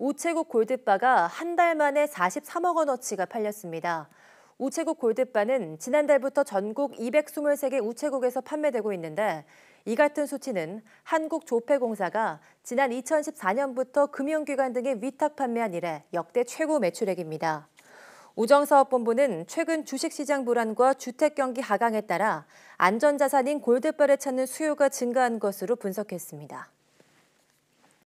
우체국 골드바가 한 달 만에 43억 원어치가 팔렸습니다. 우체국 골드바는 지난달부터 전국 223개 우체국에서 판매되고 있는데 이 같은 수치는 한국조폐공사가 지난 2014년부터 금융기관 등에 위탁 판매한 이래 역대 최고 매출액입니다. 우정사업본부는 최근 주식시장 불안과 주택경기 하강에 따라 안전자산인 골드바를 찾는 수요가 증가한 것으로 분석했습니다.